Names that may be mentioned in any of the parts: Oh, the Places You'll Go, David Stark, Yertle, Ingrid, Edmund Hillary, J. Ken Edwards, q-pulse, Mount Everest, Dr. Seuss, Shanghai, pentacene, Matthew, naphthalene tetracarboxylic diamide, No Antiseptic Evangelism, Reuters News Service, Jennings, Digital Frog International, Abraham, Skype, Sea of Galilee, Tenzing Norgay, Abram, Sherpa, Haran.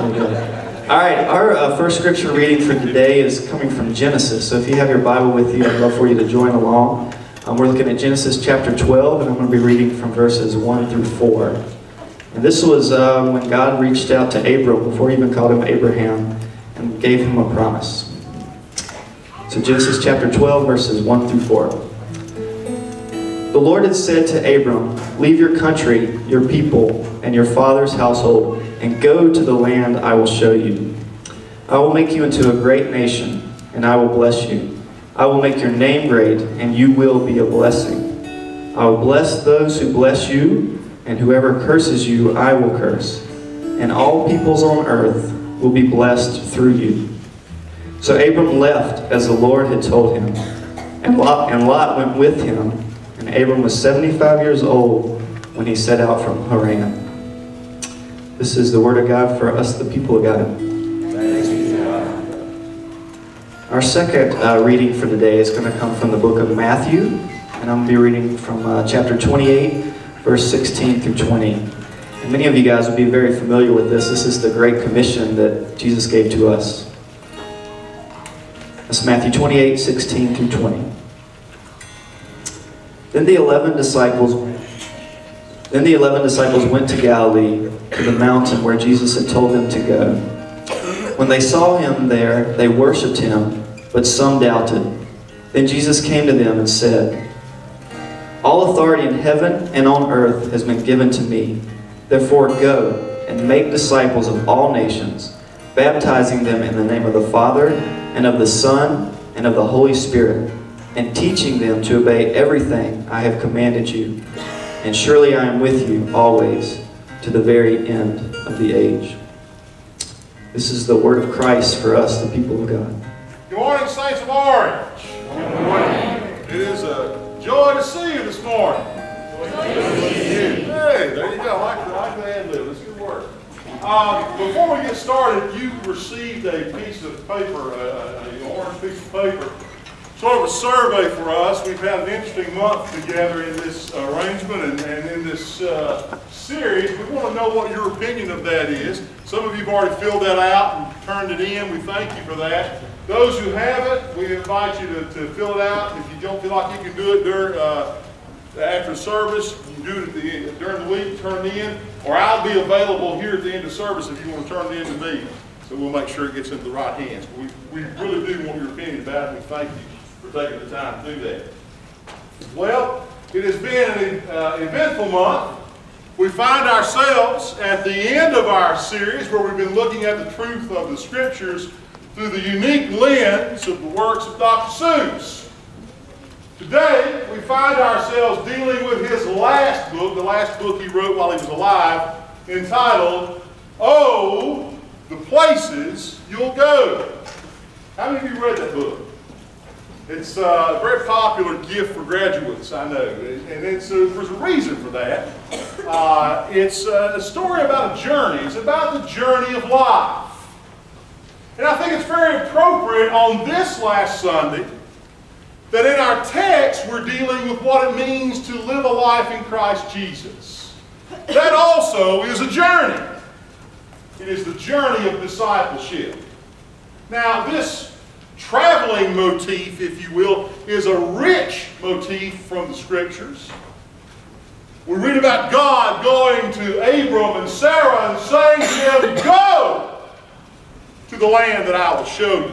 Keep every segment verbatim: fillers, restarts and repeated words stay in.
I'm good. All right, our uh, first scripture reading for today is coming from Genesis. So if you have your Bible with you, I'd love for you to join along. Um, we're looking at Genesis chapter twelve, and I'm going to be reading from verses one through four. And this was uh, when God reached out to Abram, before he even called him Abraham, and gave him a promise. So Genesis chapter twelve, verses one through four. The Lord had said to Abram, "Leave your country, your people, and your father's household, and go to the land I will show you. I will make you into a great nation, and I will bless you. I will make your name great, and you will be a blessing. I will bless those who bless you, and whoever curses you, I will curse. And all peoples on earth will be blessed through you." So Abram left as the Lord had told him, and Lot, and Lot went with him. And Abram was seventy-five years old when he set out from Haran. This is the word of God for us, the people of God. Thanks be to God. Our second uh, reading for today is going to come from the book of Matthew. And I'm going to be reading from uh, chapter twenty-eight, verse sixteen through twenty. And many of you guys will be very familiar with this. This is the Great Commission that Jesus gave to us. That's Matthew twenty-eight, sixteen through twenty. Then the eleven disciples, then the eleven disciples went to Galilee, to the mountain where Jesus had told them to go. When they saw him there, they worshipped him, but some doubted. Then Jesus came to them and said, "All authority in heaven and on earth has been given to me. Therefore go and make disciples of all nations, baptizing them in the name of the Father, and of the Son, and of the Holy Spirit, and teaching them to obey everything I have commanded you. And surely I am with you always, to the very end of the age." This is the word of Christ for us, the people of God. Good morning, Saints of Orange. Good morning. It is a joy to see you this morning. Hey, there you go. I like, like the ad lib. It's good work. Uh, before we get started, you received a piece of paper, an orange piece of paper. Sort of a survey for us. We've had an interesting month together in this arrangement and, and in this uh, series. We want to know what your opinion of that is. Some of you have already filled that out and turned it in. We thank you for that. Those who haven't, we invite you to, to fill it out. If you don't feel like you can do it during uh, after service, you do it at the, during the week, turn it in. Or I'll be available here at the end of service if you want to turn it in to me. So we'll make sure it gets into the right hands. We, we really do want your opinion about it. We thank you for taking the time to do that. Well, it has been an uh, eventful month. We find ourselves at the end of our series where we've been looking at the truth of the Scriptures through the unique lens of the works of Doctor Seuss. Today, we find ourselves dealing with his last book, the last book he wrote while he was alive, entitled, "Oh, the Places You'll Go." How many of you read that book? It's a very popular gift for graduates, I know, and it's a, there's a reason for that. Uh, it's a story about a journey. It's about the journey of life. And I think it's very appropriate on this last Sunday that in our text we're dealing with what it means to live a life in Christ Jesus. That also is a journey. It is the journey of discipleship. Now, this traveling motif, if you will, is a rich motif from the Scriptures. We read about God going to Abram and Sarah and saying to them, "Go to the land that I will show you."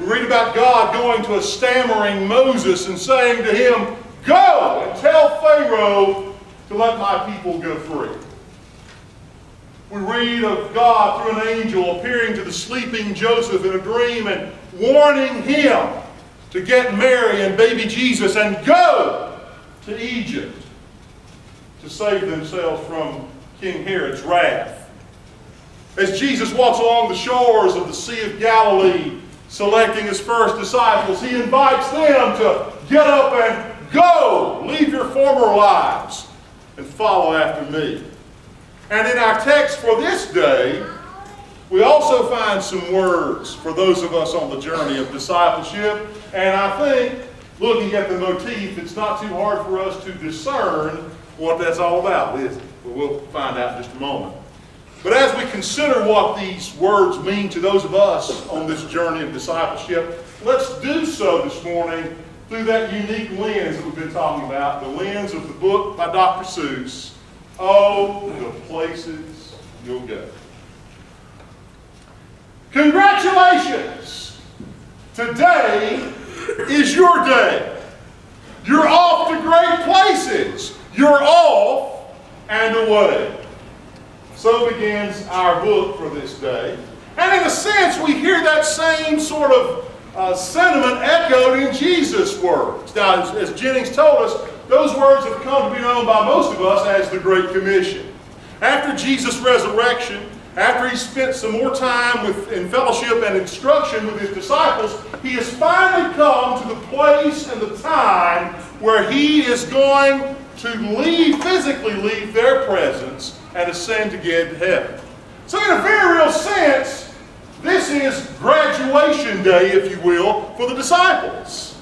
We read about God going to a stammering Moses and saying to him, "Go and tell Pharaoh to let my people go free." We read of God through an angel appearing to the sleeping Joseph in a dream and warning him to get Mary and baby Jesus and go to Egypt to save themselves from King Herod's wrath. As Jesus walks along the shores of the Sea of Galilee, selecting his first disciples, he invites them to get up and go, leave your former lives and follow after me. And in our text for this day, we also find some words for those of us on the journey of discipleship. And I think, looking at the motif, it's not too hard for us to discern what that's all about, is it? But we'll find out in just a moment. But as we consider what these words mean to those of us on this journey of discipleship, let's do so this morning through that unique lens that we've been talking about, the lens of the book by Doctor Seuss, Oh, the Places You'll Go. Congratulations! Today is your day. You're off to great places. You're off and away. So begins our book for this day. And in a sense, we hear that same sort of uh, sentiment echoed in Jesus' words. Now, as, as Jennings told us, those words have come to be known by most of us as the Great Commission. After Jesus' resurrection, after he spent some more time with, in fellowship and instruction with his disciples, he has finally come to the place and the time where he is going to leave, physically leave their presence and ascend to get to heaven. So in a very real sense, this is graduation day, if you will, for the disciples.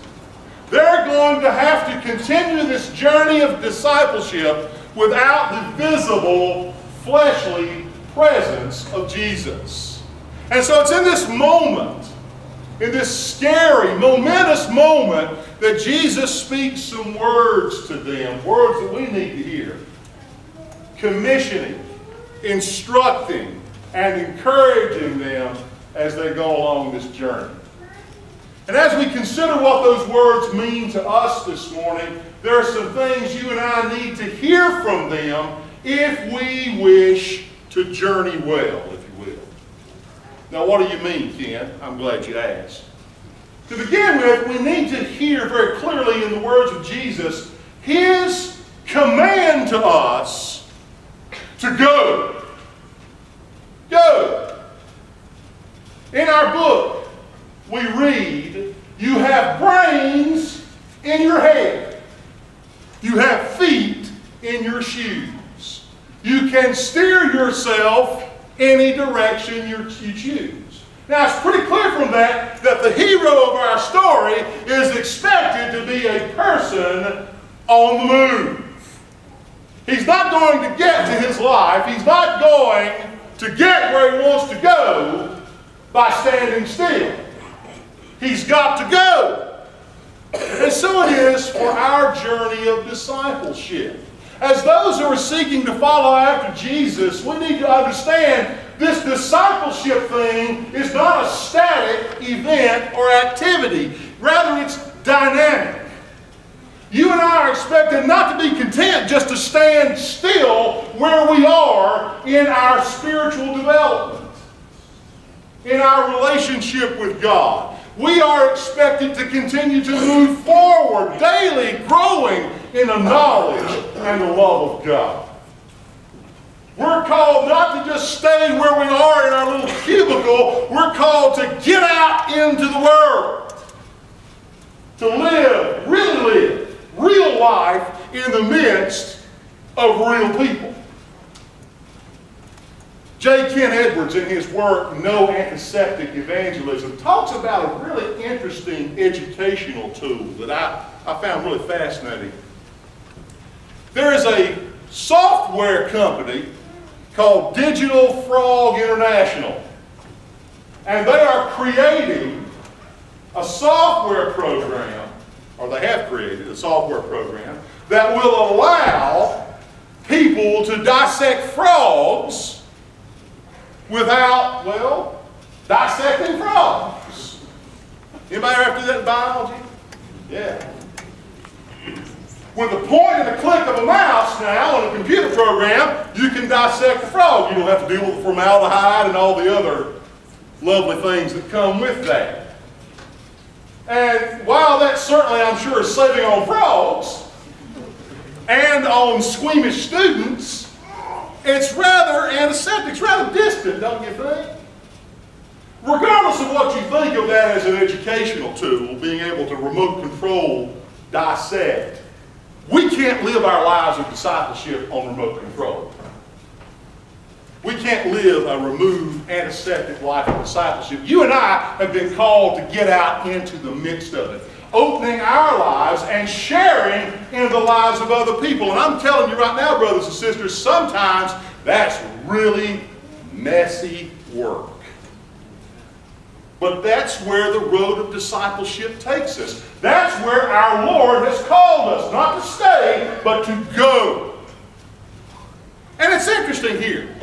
They're going to have to continue this journey of discipleship without the visible, fleshly presence of Jesus. And so it's in this moment, in this scary, momentous moment, that Jesus speaks some words to them, words that we need to hear. Commissioning, instructing, and encouraging them as they go along this journey. And as we consider what those words mean to us this morning, there are some things you and I need to hear from them if we wish to journey well, if you will. Now, what do you mean, Ken? I'm glad you asked. To begin with, we need to hear very clearly in the words of Jesus his command to us to go. Go. In our book, we read, you have brains in your head. You have feet in your shoes. You can steer yourself any direction you choose. Now, it's pretty clear from that that the hero of our story is expected to be a person on the move. He's not going to get to his life. He's not going to get where he wants to go by standing still. He's got to go. And so it is for our journey of discipleship. As those who are seeking to follow after Jesus, we need to understand this discipleship thing is not a static event or activity. Rather, it's dynamic. You and I are expected not to be content just to stand still where we are in our spiritual development, in our relationship with God. We are expected to continue to move forward daily, growing in the knowledge and the love of God. We're called not to just stay where we are in our little cubicle. We're called to get out into the world. To live, really live, real life in the midst of real people. J. Ken Edwards, in his work, No Antiseptic Evangelism, talks about a really interesting educational tool that I, I found really fascinating. There is a software company called Digital Frog International. And they are creating a software program, or they have created a software program, that will allow people to dissect frogs without, well, dissecting frogs. Anybody after that in biology? Yeah. With the point and the click of a mouse now on a computer program, you can dissect a frog. You don't have to deal with formaldehyde and all the other lovely things that come with that. And while that certainly, I'm sure, is saving on frogs and on squeamish students, it's rather antiseptic, it's rather distant, don't you think? Regardless of what you think of that as an educational tool, being able to remote control, dissect, we can't live our lives of discipleship on remote control. We can't live a removed, antiseptic life of discipleship. You and I have been called to get out into the midst of it, opening our lives and sharing in the lives of other people. And I'm telling you right now, brothers and sisters, sometimes that's really messy work. But that's where the road of discipleship takes us. That's where our Lord has called us, not to stay, but to go. And it's interesting here,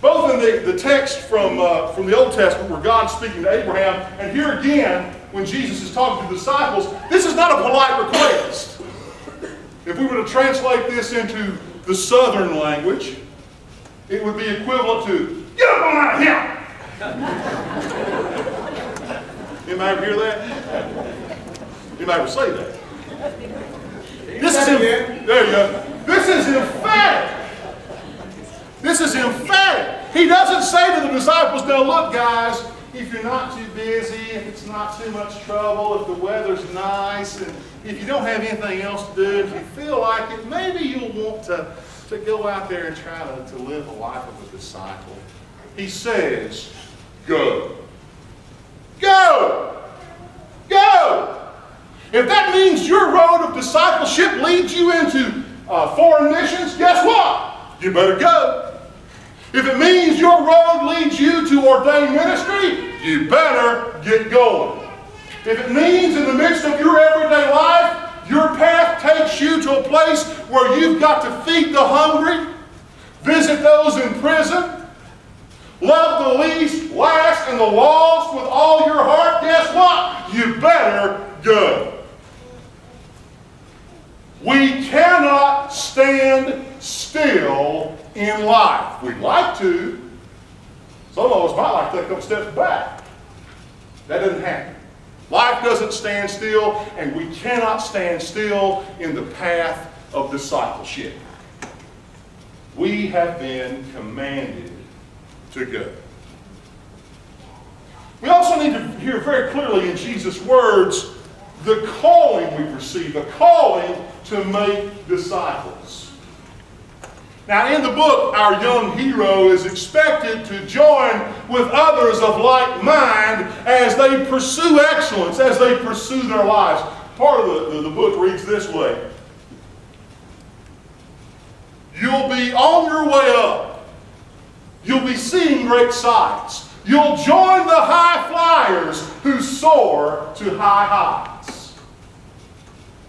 both in the, the text from, uh, from the Old Testament where God's speaking to Abraham, and here again when Jesus is talking to the disciples, this is not a polite request. If we were to translate this into the Southern language, it would be equivalent to, get up on out of here! Anybody ever hear that? Anybody ever say that? This is, in, there you go. This is emphatic. This is emphatic. He doesn't say to the disciples, now look guys, if you're not too busy, if it's not too much trouble, if the weather's nice, and if you don't have anything else to do, if you feel like it, maybe you'll want to, to go out there and try to, to live the life of a disciple. He says, go. Go! Go! If that means your road of discipleship leads you into uh, foreign missions, guess what? You better go. If it means your road leads you to ordained ministry, you better get going. If it means in the midst of your everyday life, your path takes you to a place where you've got to feed the hungry, visit those in prison, love the least, last, and the lost with all your heart, guess what? You better go. We cannot stand still in life. We'd like to. Some of us might like to take a couple steps back. That doesn't happen. Life doesn't stand still, and we cannot stand still in the path of discipleship. We have been commanded to go. We also need to hear very clearly in Jesus' words the calling we receive, the calling to make disciples. Now in the book, our young hero is expected to join with others of like mind as they pursue excellence, as they pursue their lives. Part of the, the, the book reads this way. You'll be on your way up. You'll be seeing great sights. You'll join the high flyers who soar to high heights.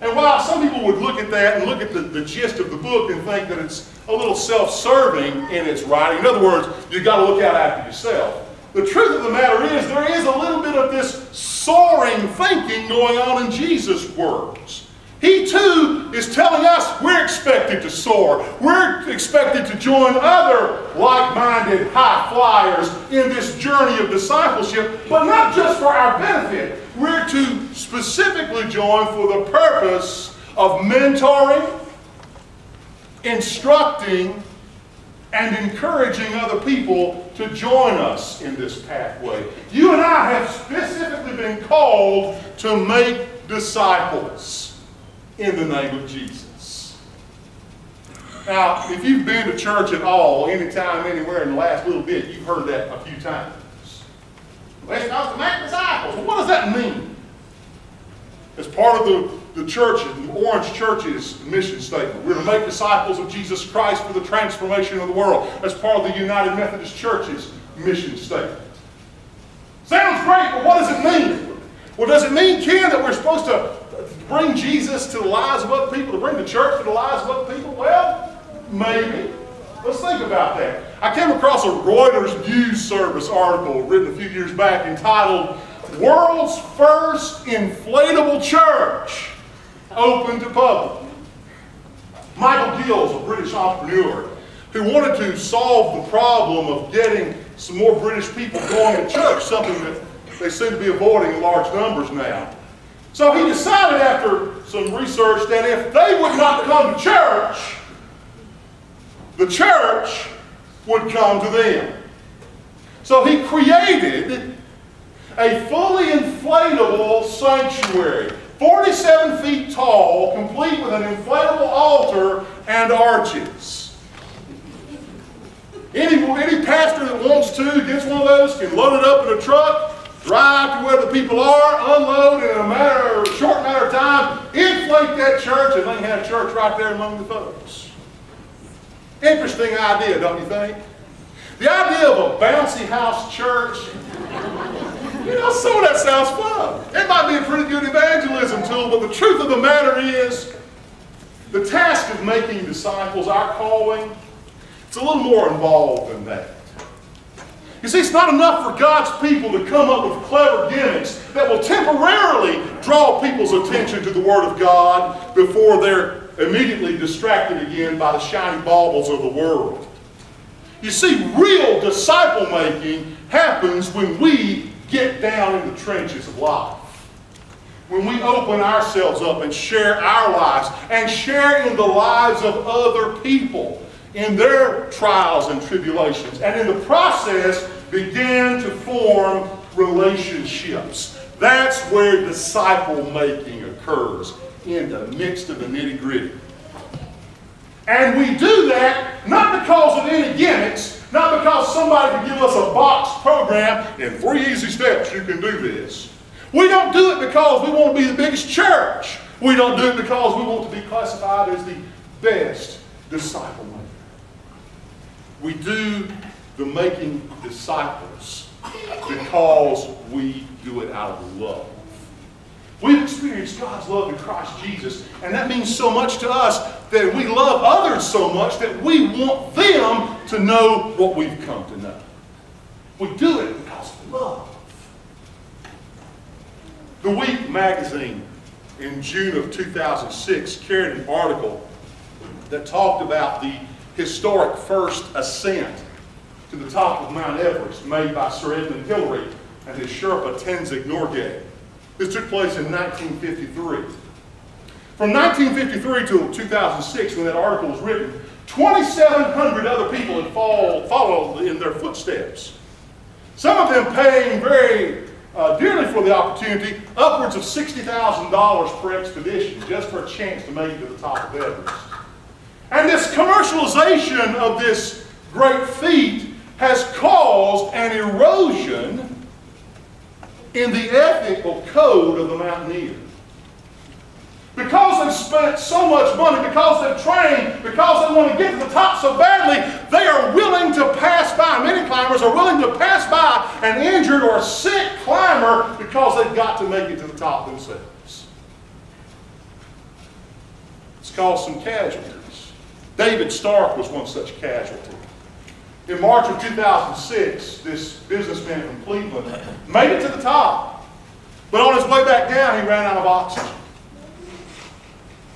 And while some people would look at that and look at the, the gist of the book and think that it's a little self-serving in its writing, in other words, you've got to look out after yourself. The truth of the matter is there is a little bit of this soaring thinking going on in Jesus' words. He too is telling us we're expected to soar. We're expected to join other like-minded high flyers in this journey of discipleship, but not just for our benefit. We're to specifically join for the purpose of mentoring, instructing, and encouraging other people to join us in this pathway. You and I have specifically been called to make disciples. In the name of Jesus. Now, if you've been to church at all, anytime, anywhere in the last little bit, you've heard that a few times. Let's not to make disciples. Well, what does that mean? As part of the, the church, the Orange Church's mission statement, we're to make disciples of Jesus Christ for the transformation of the world. That's part of the United Methodist Church's mission statement. Sounds great, but what does it mean? Well, does it mean, Ken, that we're supposed to bring Jesus to the lives of other people, to bring the church to the lives of other people? Well, maybe. Let's think about that. I came across a Reuters News Service article written a few years back entitled, World's First Inflatable Church Open to Public. Michael Gill's a British entrepreneur who wanted to solve the problem of getting some more British people going to church, something that they seem to be avoiding in large numbers now. So he decided after some research that if they would not come to church, the church would come to them. So he created a fully inflatable sanctuary, forty-seven feet tall, complete with an inflatable altar and arches. Any, any pastor that wants to gets one of those, can load it up in a truck, drive to where the people are, unload in a matter of, short matter of time, inflate that church, and they have a church right there among the folks. Interesting idea, don't you think? The idea of a bouncy house church, you know, some of that sounds fun. It might be a pretty good evangelism tool, but the truth of the matter is, the task of making disciples, our calling, it's a little more involved than that. You see, it's not enough for God's people to come up with clever gimmicks that will temporarily draw people's attention to the Word of God before they're immediately distracted again by the shiny baubles of the world. You see, real disciple making happens when we get down in the trenches of life. When we open ourselves up and share our lives and share in the lives of other people in their trials and tribulations, and in the process begin to form relationships. That's where disciple making occurs, in the midst of the nitty-gritty. And we do that not because of any gimmicks, not because somebody can give us a box program in three easy steps you can do this. We don't do it because we want to be the biggest church. We don't do it because we want to be classified as the best disciple maker. We do the making of disciples because we do it out of love. We've experienced God's love in Christ Jesus, and that means so much to us that we love others so much that we want them to know what we've come to know. We do it because of love. The Week magazine in June of two thousand six carried an article that talked about the historic first ascent to the top of Mount Everest made by Sir Edmund Hillary and his Sherpa Tenzing Norgay. This took place in nineteen fifty-three. From nineteen fifty-three to two thousand six, when that article was written, twenty-seven hundred other people had fall, followed in their footsteps. Some of them paying very Uh, dearly for the opportunity, upwards of sixty thousand dollars per expedition just for a chance to make it to the top of Everest. And this commercialization of this great feat has caused an erosion in the ethical code of the mountaineer. Because they've spent so much money, because they've trained, because they want to get to the top so badly, they are willing to pass by, many climbers are willing to pass by an injured or sick climber because they've got to make it to the top themselves. It's caused some casualties. David Stark was one such casualty. In March of two thousand six, this businessman from Cleveland made it to the top, but on his way back down, he ran out of oxygen.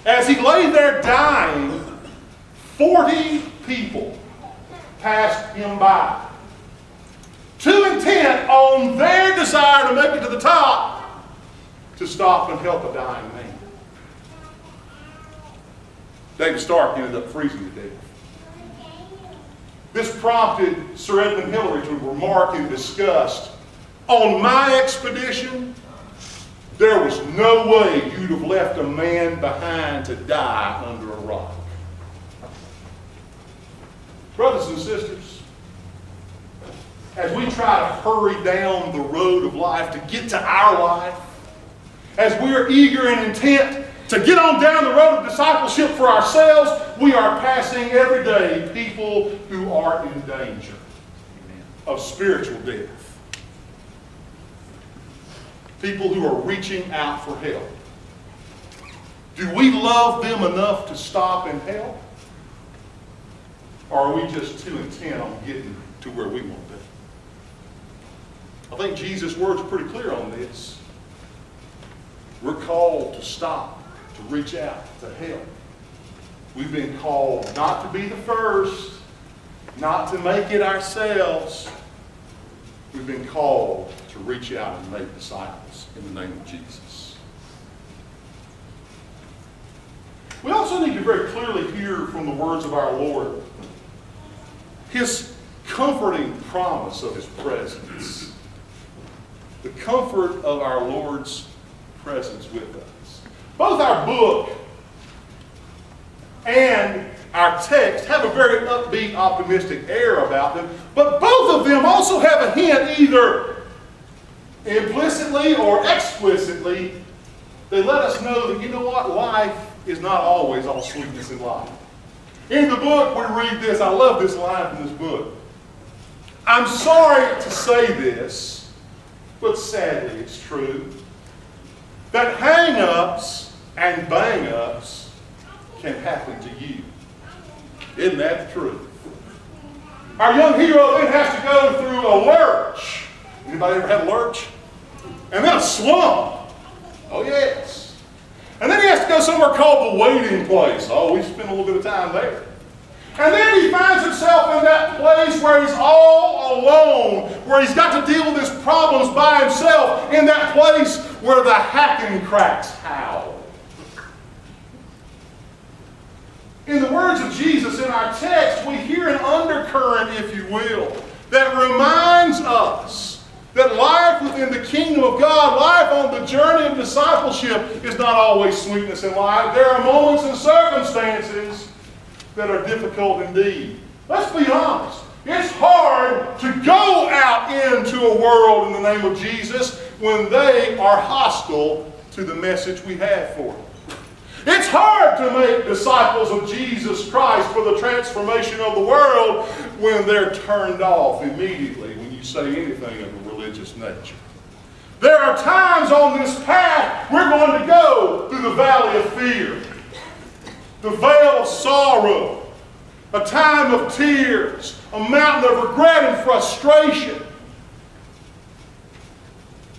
As he lay there dying, forty people passed him by, too intent on their desire to make it to the top to stop and help a dying man. David Stark ended up freezing to death. This prompted Sir Edmund Hillary to remark in disgust, "On my expedition, there was no way you'd have left a man behind to die under a rock." Brothers and sisters, as we try to hurry down the road of life to get to our life, as we are eager and intent to get on down the road of discipleship for ourselves, we are passing every day people who are in danger of spiritual death. People who are reaching out for help. Do we love them enough to stop and help? Or are we just too intent on getting to where we want to be? I think Jesus' words are pretty clear on this. We're called to stop, to reach out, to help. We've been called not to be the first, not to make it ourselves. We've been called to reach out and make disciples in the name of Jesus. We also need to very clearly hear from the words of our Lord His comforting promise of His presence. The comfort of our Lord's presence with us. Both our book and our text have a very upbeat, optimistic air about them, but both of them also have a hint, either implicitly or explicitly. They let us know that, you know what, life is not always all sweetness and light. In the book, we read this. I love this line from this book. I'm sorry to say this, but sadly it's true, that hang-ups and bang-ups can happen to you. Isn't that the truth? Our young hero then has to go through a lurch. Anybody ever had a lurch? And then a slump. Oh yes. And then he has to go somewhere called the waiting place. Oh, we spent a little bit of time there. And then he finds himself in that place where he's all alone, where he's got to deal with his problems by himself, in that place where the hacking cracks howl. In the words of Jesus in our text, we hear an undercurrent, if you will, that reminds us that life within the kingdom of God, life on the journey of discipleship, is not always sweetness in life. There are moments and circumstances that are difficult indeed. Let's be honest. It's hard to go out into a world in the name of Jesus when they are hostile to the message we have for them. It's hard to make disciples of Jesus Christ for the transformation of the world when they're turned off immediately when you say anything of a religious nature. There are times on this path we're going to go through the valley of fear, the veil of sorrow, a time of tears, a mountain of regret and frustration.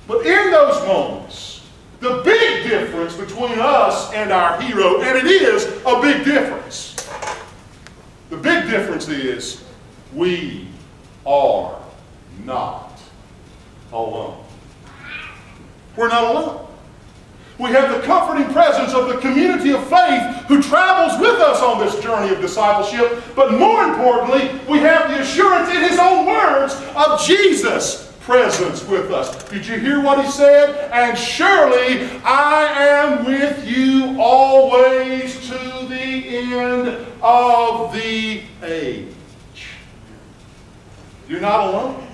But in those moments, the big difference between us and our hero, and it is a big difference, the big difference is we are not alone. We're not alone. We have the comforting presence of the community of faith who travels with us on this journey of discipleship, but more importantly, we have the assurance in his own words of Jesus' presence with us. Did you hear what he said? And surely I am with you always to the end of the age. You're not alone.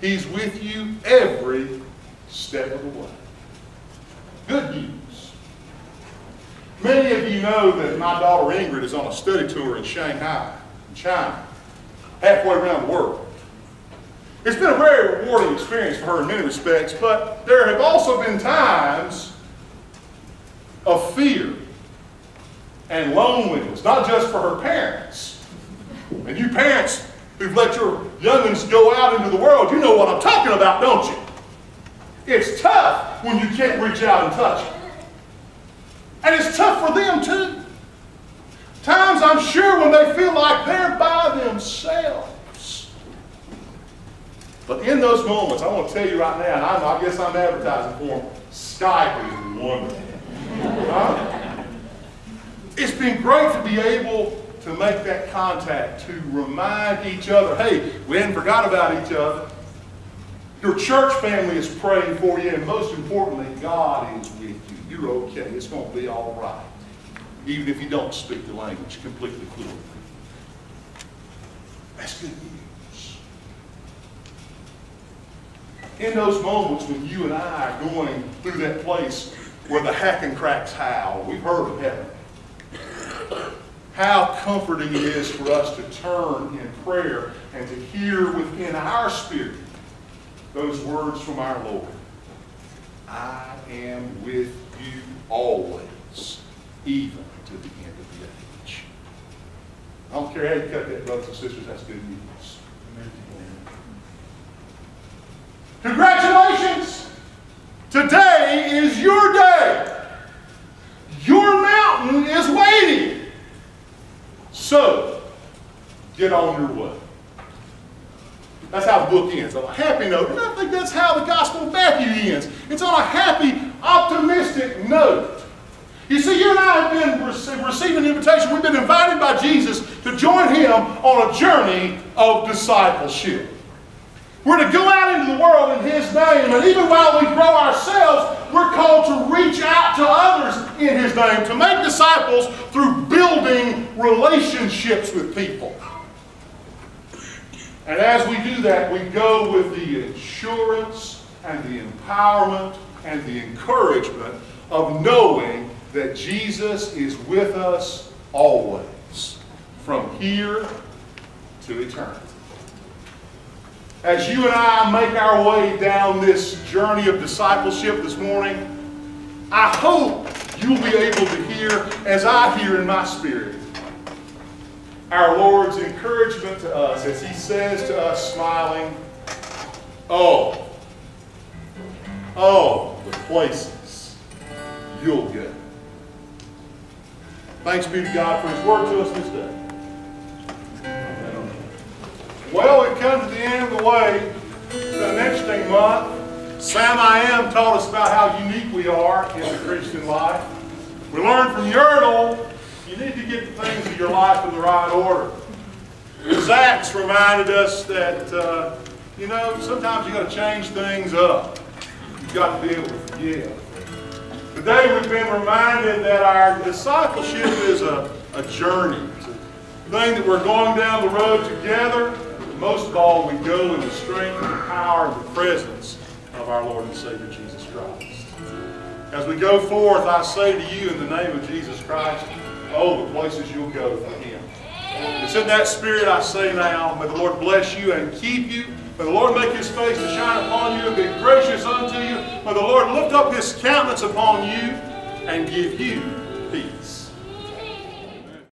He's with you every step of the way. Good news. Many of you know that my daughter Ingrid is on a study tour in Shanghai, in China, halfway around the world. It's been a very rewarding experience for her in many respects, but there have also been times of fear and loneliness, not just for her parents. And you parents who've let your youngins go out into the world, you know what I'm talking about, don't you? It's tough when you can't reach out and touch them. And it's tough for them too. Times, I'm sure, when they feel like they're by themselves. But in those moments, I want to tell you right now, and I, I guess I'm advertising for them, Skype is wonderful. Huh? It's been great to be able to make that contact, to remind each other, hey, we hadn't forgot about each other. Your church family is praying for you, and most importantly, God is with you. You're okay. It's going to be all right, even if you don't speak the language completely fluently. That's good news. In those moments when you and I are going through that place where the hacking cracks howl, we've heard of heaven. How comforting it is for us to turn in prayer and to hear within our spirit those words from our Lord. I am with you always, even to the end of the age. I don't care how you cut that, brothers and sisters, that's good news. Congratulations! Today is your day. Your mountain is waiting. So, get on your way. That's how the book ends, on a happy note. And I think that's how the Gospel of Matthew ends. It's on a happy, optimistic note. You see, you and I have been rece- receiving an invitation. We've been invited by Jesus to join him on a journey of discipleship. We're to go out into the world in his name, and even while we grow ourselves, we're called to reach out to others in his name, to make disciples through building relationships with people. And as we do that, we go with the assurance and the empowerment and the encouragement of knowing that Jesus is with us always, from here to eternity. As you and I make our way down this journey of discipleship this morning, I hope you'll be able to hear, as I hear in my spirit, our Lord's encouragement to us as he says to us, smiling, "Oh, oh, the places you'll go." Thanks be to God for his word to us this day. Well, we come to the end of the way. It's an interesting month. Sam I Am taught us about how unique we are in the Christian life. We learned from Yertle, you need to get the things of your life in the right order. Zach's reminded us that, uh, you know, sometimes you got to change things up. You've got to be able to forgive. Today we've been reminded that our discipleship is a, a journey. It's a thing that we're going down the road together. Most of all, we go in the strength and the power and the presence of our Lord and Savior Jesus Christ. As we go forth, I say to you in the name of Jesus Christ, oh, the places you'll go for him. It's in that spirit I say now, may the Lord bless you and keep you. May the Lord make his face to shine upon you and be gracious unto you. May the Lord lift up his countenance upon you and give you peace.